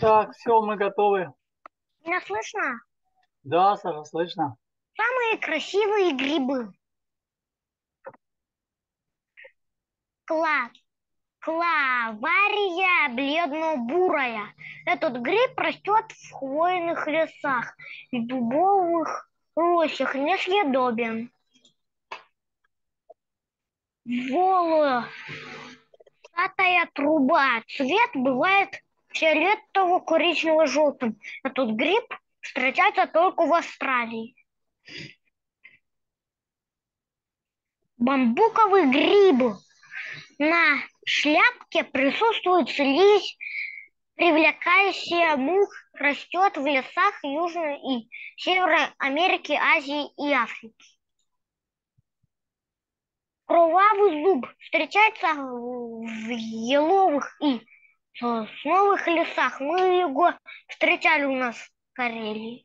Так, все, мы готовы. Меня слышно? Да, Саша, слышно. Самые красивые грибы. Клавария бледно-бурая. Этот гриб растет в хвойных лесах и дубовых рощах, несъедобен. Золотая труба. Цвет бывает фиолетово-коричнево-желтым. Этот гриб встречается только в Австралии. Бамбуковый гриб. На шляпке присутствует слизь, привлекающая мух, растет в лесах Южной и Северной Америки, Азии и Африки. Кровавый зуб встречается в еловых и сосновых лесах. Мы его встречали у нас в Карелии.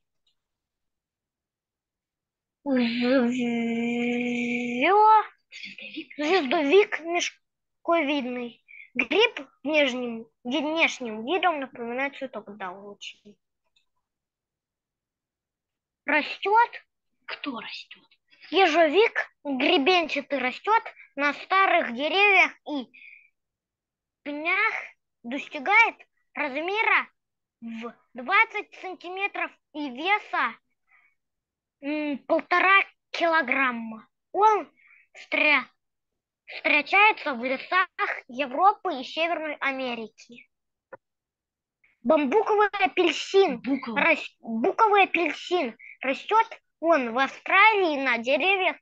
Звездовик мешковидный. Гриб внешним видом напоминает цветок даучий. Кто растет? Ежовик гребенчатый растет на старых деревьях и пнях, достигает размера в 20 сантиметров и веса 1,5 килограмма. Он встречается в лесах Европы и Северной Америки. Буковый апельсин растет. Он в Австралии, на деревьях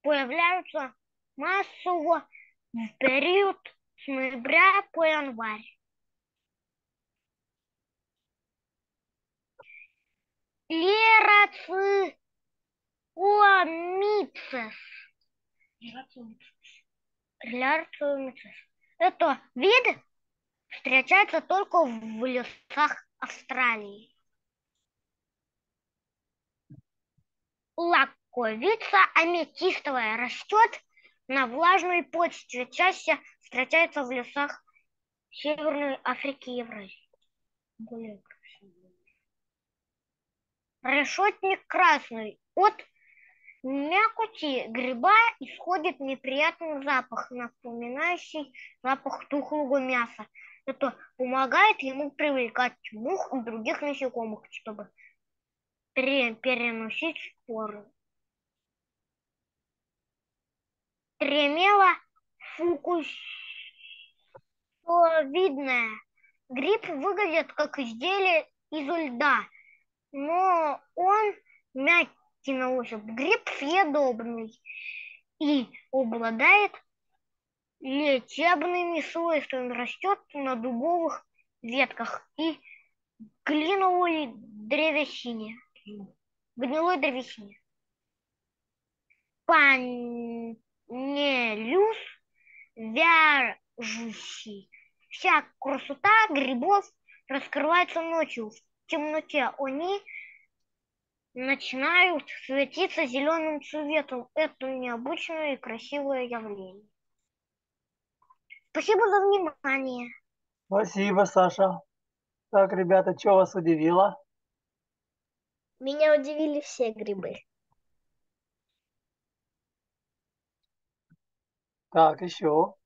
появляются массово в период с ноября по январь. Лероциуамицес. Это вид встречается только в лесах Австралии. Лаковица аметистовая растет на влажной почве, чаще встречается в лесах Северной Африки и Евразии. Решётник красный. От мякоти гриба исходит неприятный запах, напоминающий запах тухлого мяса. Это помогает ему привлекать мух и других насекомых, чтобы переносить споры. Тремело фукусовидное. Гриб выглядит как изделие из льда, но он мягкий на ощупь. Гриб съедобный и обладает лечебными свойствами. Растет на дубовых ветках и гнилой древесине. Панелюс вяжущий. Вся красота грибов раскрывается ночью. В темноте они начинают светиться зеленым цветом. Это необычное и красивое явление. Спасибо за внимание. Спасибо, Саша. Так, ребята, что вас удивило? Меня удивили все грибы. Так, еще.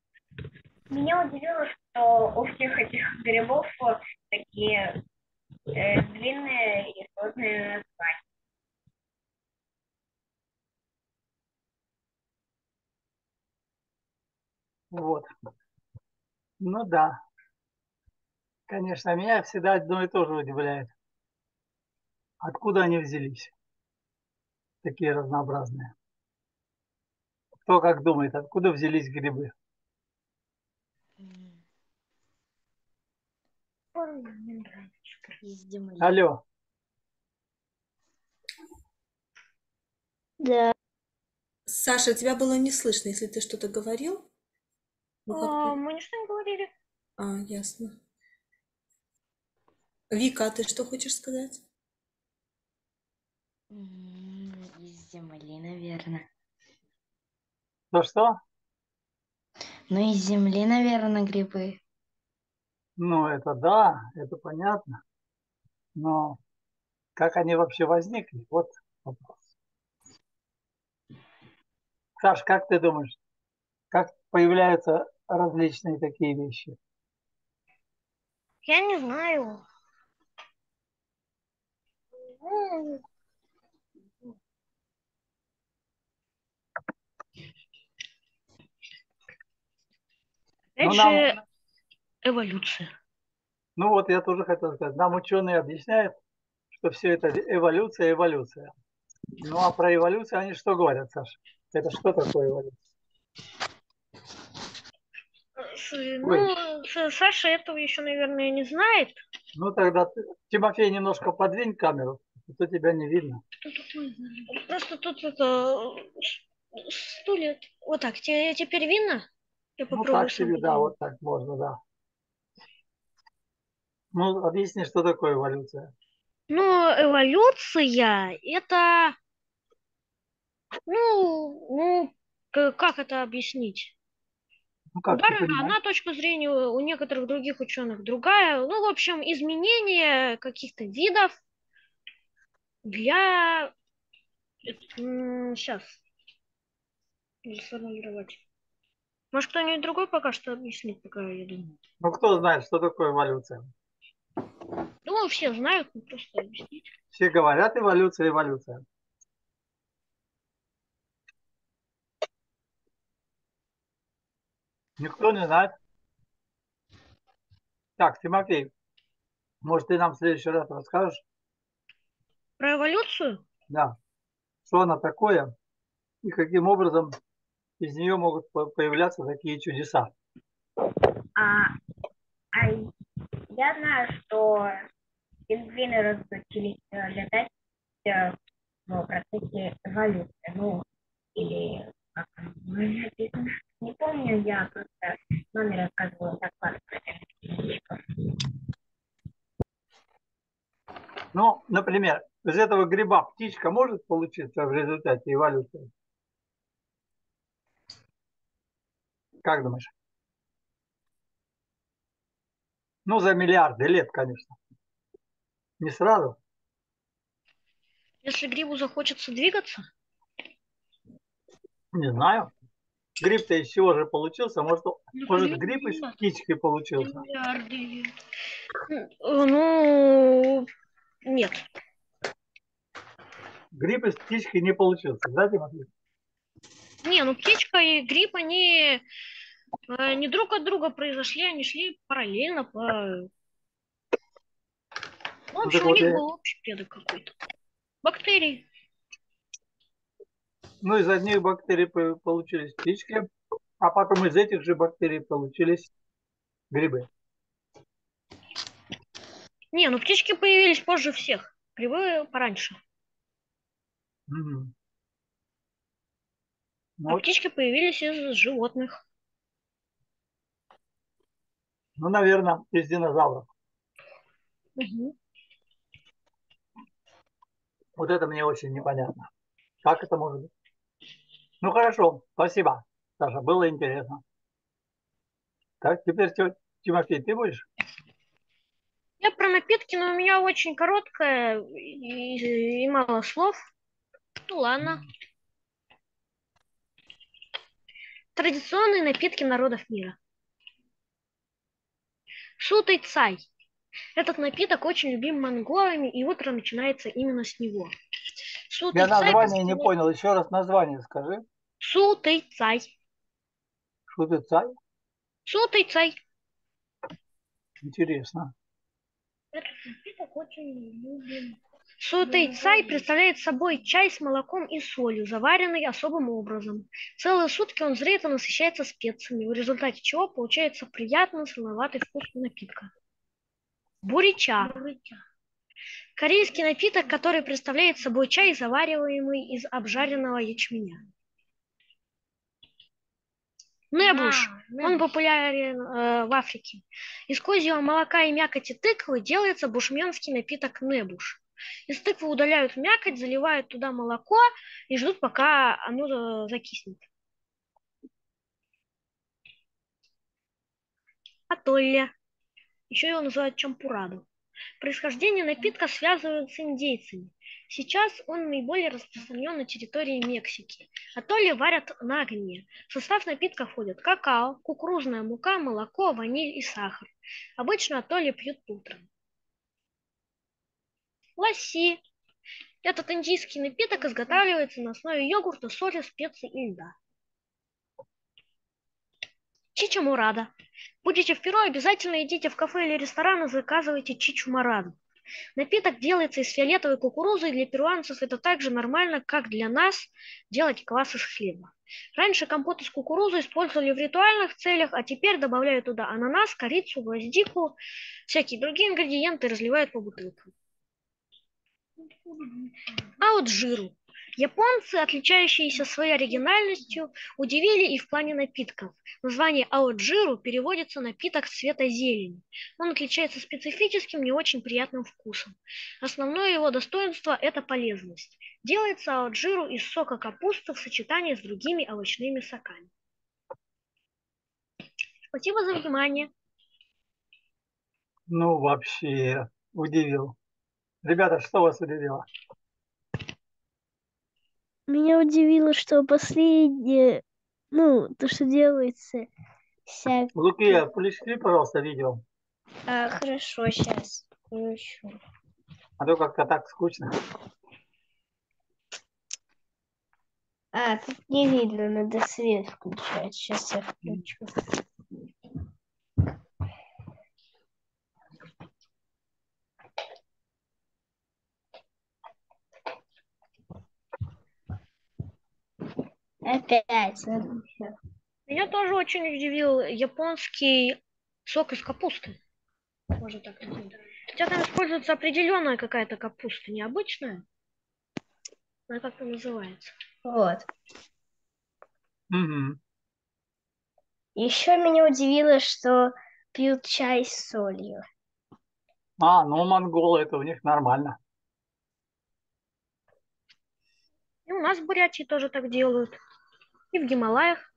Меня удивило, что у всех этих грибов такие длинные и сложные названия. Вот. Ну да. Конечно, меня всегда одно и то же удивляет. Откуда они взялись? Такие разнообразные. Кто как думает, откуда взялись грибы? Алло. Да. Саша, тебя было не слышно, если ты что-то говорил? Мы ничего не говорили. Ясно. Вика, а ты что хочешь сказать? Из земли, наверное. Ну что? Ну, из земли, наверное, грибы. Ну, это да, это понятно. Но как они вообще возникли? Вот вопрос. Саш, как ты думаешь, как появляются различные такие вещи? Я не знаю. Это нам... эволюция. Ну вот, я тоже хотел сказать. Нам ученые объясняют, что все это эволюция, эволюция. Ну а про эволюцию они что говорят, Саша? Это что такое эволюция? Ну, ой. Саша этого еще, наверное, не знает. Ну тогда, ты... Тимофей, немножко подвинь камеру, а то тебя не видно. Просто тут это... стулья. Вот так, тебе теперь видно? Я попробую. Ну так себе, да, вот так можно, да. Ну, объясни, что такое эволюция. Ну, эволюция, это... Ну, как это объяснить? Ну, Дарвина, одна точка зрения, у некоторых других ученых другая. Ну, в общем, изменение каких-то видов для... Сейчас. Сформулировать. Может, кто-нибудь другой пока что объяснит, пока я думаю. Ну, кто знает, что такое эволюция? Ну, все знают, но просто объяснить. Все говорят эволюция, эволюция. Никто не знает. Так, Тимофей, может, ты нам в следующий раз расскажешь? Про эволюцию? Да. Что она такое и каким образом из нее могут появляться такие чудеса. Я знаю, что пингвины разучились летать в процессе эволюции. Ну, или как написано. Не помню, я просто маме рассказывала доклад про пингвинчиков. Ну, например, из этого гриба птичка может получиться в результате эволюции? Как думаешь? Ну, за миллиарды лет, конечно. Не сразу. Если грибу захочется двигаться? Не знаю. Гриб-то из чего же получился? Может, гриб из птички получился? Миллиарды лет. Ну, нет. Гриб из птички не получился, да, Тимофей? Не, ну птичка и гриб, они... не друг от друга произошли, они шли параллельно по... В общем, у них был общий предок какой-то. Бактерии. Ну, из одних бактерий получились птички, а потом из этих же бактерий получились грибы. Не, ну птички появились позже всех, грибы пораньше. Угу. А вот. Птички появились из животных. Ну, наверное, из динозавров. Угу. Вот это мне очень непонятно. Как это может быть? Ну, хорошо. Спасибо, Саша. Было интересно. Так, теперь, Тимофей, ты будешь? Я про напитки, но у меня очень короткое и мало слов. Ну, ладно. Традиционные напитки народов мира. Сутэй цай. Этот напиток очень любим монголами, и утро начинается именно с него. Я название не понял. Еще раз название скажи. Сутэй цай. Сутэй цай? Сутэй цай. Интересно. Этот напиток очень любим. Сутэй цай представляет собой чай с молоком и солью, заваренный особым образом. Целые сутки он зреет и насыщается специями, в результате чего получается приятный солоноватый вкус напитка. Бурича. Корейский напиток, который представляет собой чай, завариваемый из обжаренного ячменя. Небуш. Он популярен в Африке. Из козьего молока и мякоти тыквы делается бушменский напиток небуш. Из тыквы удаляют мякоть, заливают туда молоко и ждут, пока оно закиснет. Атолье. Еще его называют чампурадо. Происхождение напитка связывают с индейцами. Сейчас он наиболее распространен на территории Мексики. Атолье варят на огне. В состав напитка входят какао, кукурузная мука, молоко, ваниль и сахар. Обычно атолье пьют утром. Ласси. Этот индийский напиток изготавливается на основе йогурта, соли, специй и льда. Чича морада. Будете в Перу, обязательно идите в кафе или ресторан и заказывайте чичу мораду. Напиток делается из фиолетовой кукурузы, и для перуанцев это так же нормально, как для нас делать квас из хлеба. Раньше компот из кукурузы использовали в ритуальных целях, а теперь добавляют туда ананас, корицу, гвоздику, всякие другие ингредиенты и разливают по бутылкам. Аоджиру. Японцы, отличающиеся своей оригинальностью, удивили и в плане напитков. Название аоджиру переводится «напиток цвета зелени». Он отличается специфическим, не очень приятным вкусом. Основное его достоинство – это полезность. Делается аоджиру из сока капусты в сочетании с другими овощными соками. Спасибо за внимание. Ну, вообще, удивил. Ребята, что вас удивило? Меня удивило, что последнее, то, что делается, всякое... Лукия, включи, пожалуйста, видео. Хорошо, сейчас включу. А то как-то так скучно. Тут не видно, надо свет включать. Сейчас я включу. Опять. Меня тоже очень удивил японский сок из капусты. Можно так сказать. Хотя там используется определенная какая-то капуста, необычная. Она как-то называется. Вот. Угу. Еще меня удивило, что пьют чай с солью. Монголы, это у них нормально. И у нас в Бурятии тоже так делают. И в Гималаях.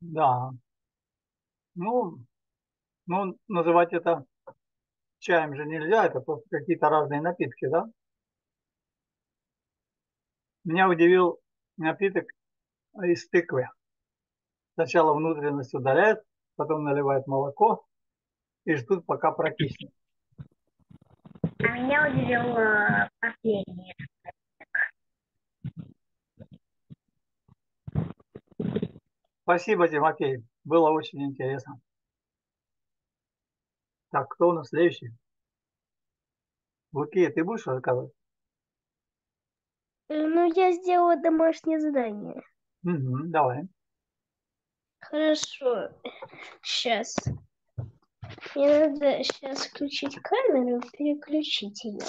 Да. Называть это чаем же нельзя. Это просто какие-то разные напитки, да? Меня удивил напиток из тыквы. Сначала внутренность удаляют, потом наливают молоко и ждут, пока прокиснет. А меня удивил последний. Спасибо, Тимофей. Было очень интересно. Так, кто у нас следующий? Лукия, ты будешь рассказывать? Я сделала домашнее задание. Угу, давай. Хорошо. Сейчас. Мне надо сейчас включить камеру, переключить ее.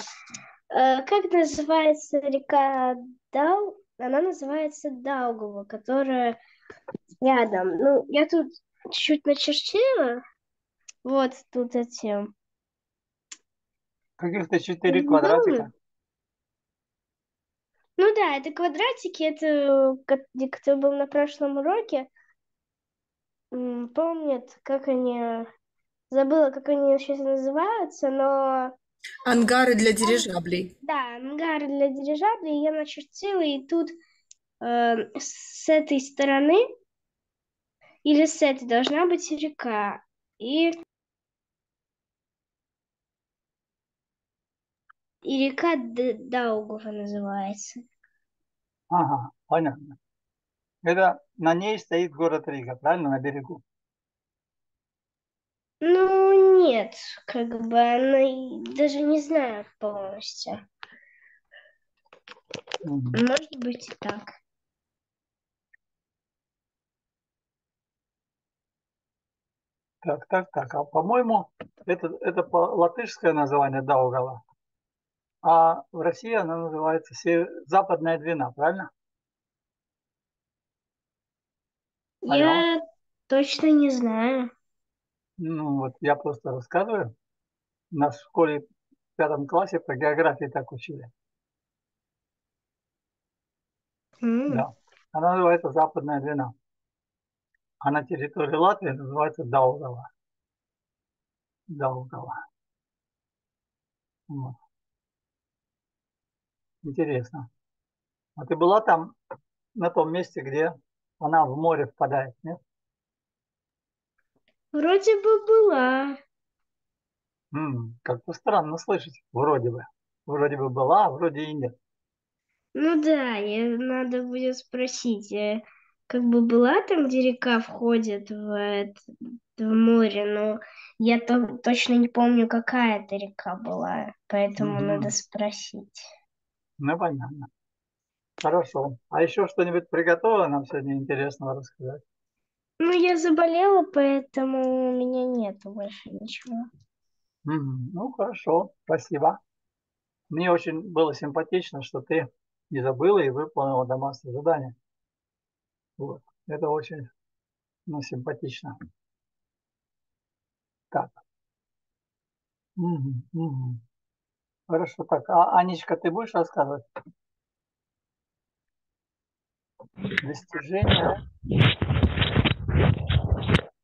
Как называется река Дау? Она называется Даугава, которая рядом. Я тут чуть-чуть начертила. Вот тут эти... Каких-то 4 квадратика? Это квадратики, это кто был на прошлом уроке, помнит, как они... Забыла, как они сейчас называются, но... Ангары для дирижаблей. Да, ангары для дирижаблей. Я начертила, и тут с этой стороны, или с этой, должна быть река. И река Даугава называется. Ага, понятно. Это на ней стоит город Рига, правильно, на берегу? Нет, даже не знаю полностью. Может быть и так. Так. А по-моему, это латышское название Даугава. А в России она называется Западная Двина, правильно? Я точно не знаю. Я просто рассказываю. Нас в школе в 5 классе по географии так учили. Да. Она называется Западная Двина. а на территории Латвии называется Даугава. Вот. Интересно. А ты была там, на том месте, где она в море впадает, нет? Вроде бы была. Как-то странно слышать. Вроде бы. Вроде бы была, вроде и нет. Ну да, надо будет спросить, как бы была там, где река входит в море, но я там точно не помню, какая это река была, поэтому надо спросить. Ну, понятно. Хорошо. А еще что-нибудь приготовила нам сегодня интересного рассказать? Ну, я заболела, поэтому у меня нету больше ничего. Ну, хорошо. Спасибо. Мне очень было симпатично, что ты не забыла и выполнила домашнее задание. Вот. Это очень, симпатично. Так. Хорошо, так. А, Анечка, ты будешь рассказывать? Достижения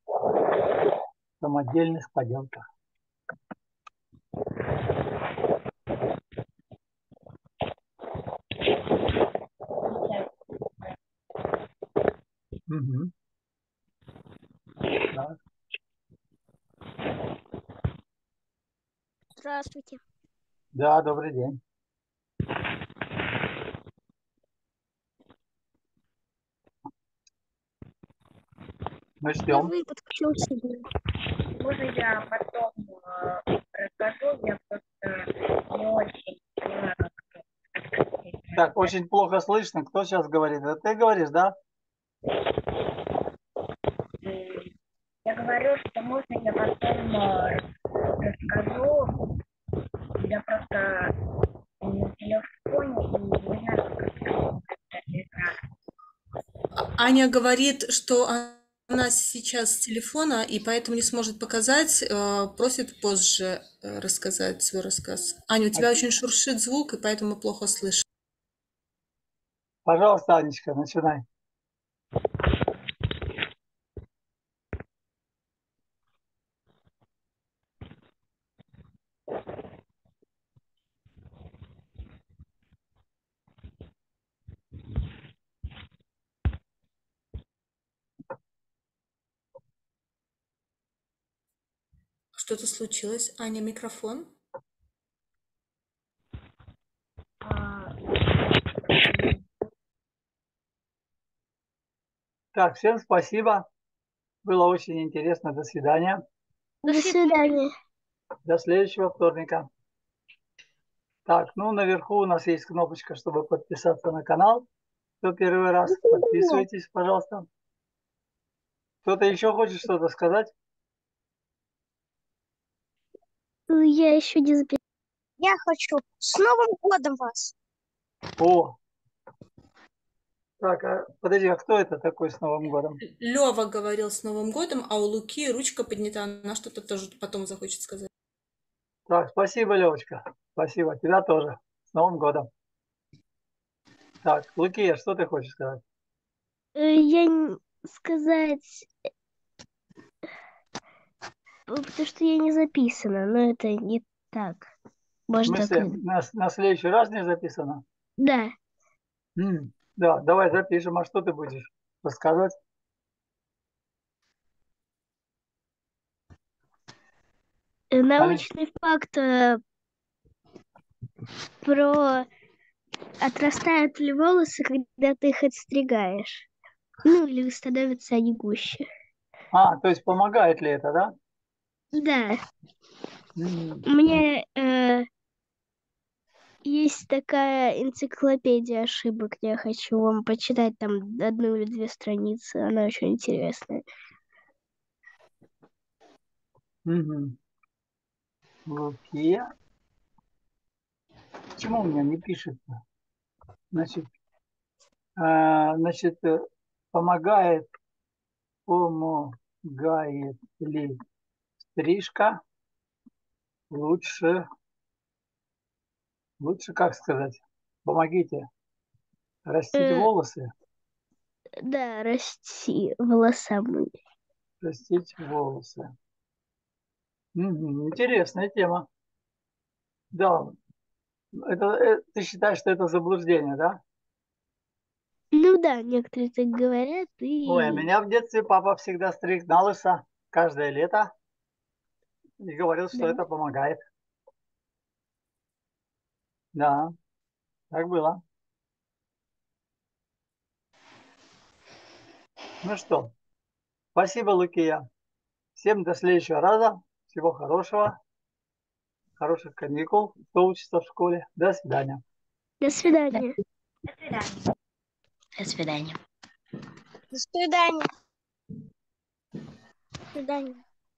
в самодельных поделках. Да. Здравствуйте. Да, добрый день. Мы ждем. Можно я потом расскажу? Я просто не очень понимаю. Так, очень плохо слышно. Кто сейчас говорит? Это ты говоришь, да? Я говорю, что можно я потом расскажу. Я просто на телефоне и не знаю, как это. Аня говорит, что она сейчас с телефона и поэтому не сможет показать, просит позже рассказать свой рассказ. Аня, у тебя очень шуршит звук, и поэтому плохо слышно. Пожалуйста, Анечка, начинай. Что-то случилось? Аня, микрофон? Так, всем спасибо. Было очень интересно. До свидания. До свидания. До следующего вторника. Так, ну наверху у нас есть кнопочка, чтобы подписаться на канал. Кто первый раз, подписывайтесь, пожалуйста. Кто-то еще хочет что-то сказать? Я еще не записала. Я хочу. С Новым годом вас! О! Так, а подожди, а кто это такой с Новым годом? Лева говорил с Новым годом, а у Луки ручка поднята. Она что-то тоже потом захочет сказать. Так, спасибо, Левочка. Спасибо. Тебя тоже. С Новым годом. Так, Лукия, что ты хочешь сказать? Я не сказать... Потому что я не записана, но это не так. Может, в смысле, так... на следующий раз не записано? Да. Да, давай запишем. А что ты будешь рассказывать? Научный факт про отрастают ли волосы, когда ты их отстригаешь. Ну, или становятся они гуще. А, то есть помогает ли это, да? Да. Мне есть такая энциклопедия ошибок. Я хочу вам почитать там 1 или 2 страницы. Она очень интересная. Лукия. Почему у меня не пишется? Значит, помогает ли стрижка лучше, как сказать, помогите растить волосы. Да, расти волосами. Растить волосы. Интересная тема. Да. Это, ты считаешь, что это заблуждение, да? Ну да, некоторые так говорят. И... Ой, меня в детстве папа всегда стриг на лысо каждое лето. И говорил, что да, это помогает. Да, так было. Ну что, спасибо, Лукия. Всем до следующего раза. Всего хорошего. Хороших каникул, кто учится в школе. До свидания. До свидания. До свидания. До свидания. До свидания. До свидания.